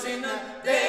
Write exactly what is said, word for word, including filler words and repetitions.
Hosanna.